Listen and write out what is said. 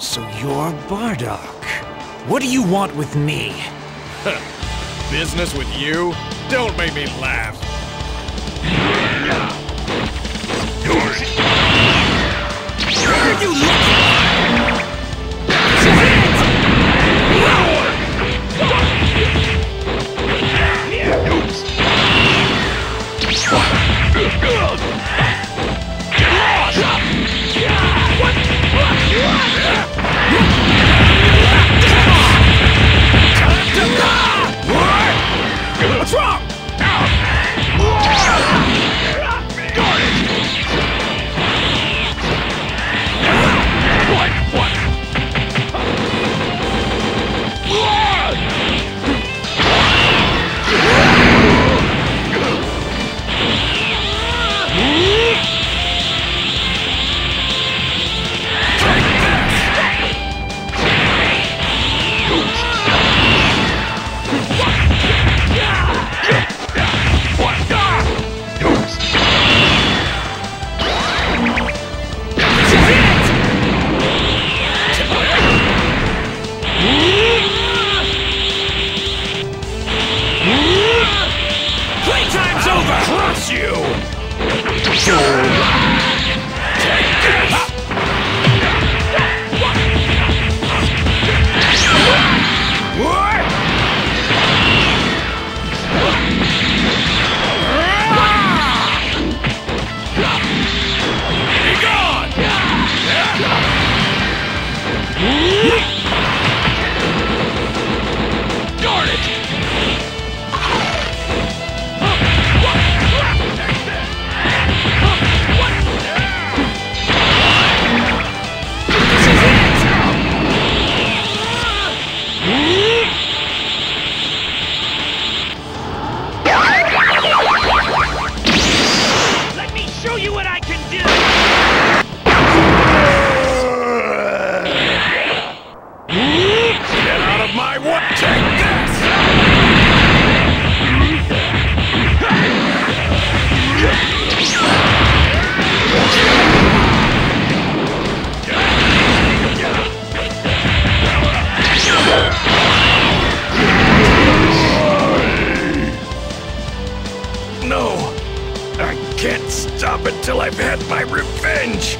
So you're Bardock. What do you want with me? Business with you? Don't make me laugh. Where are you looking? What's wrong? No, I can't stop it till I've had my revenge.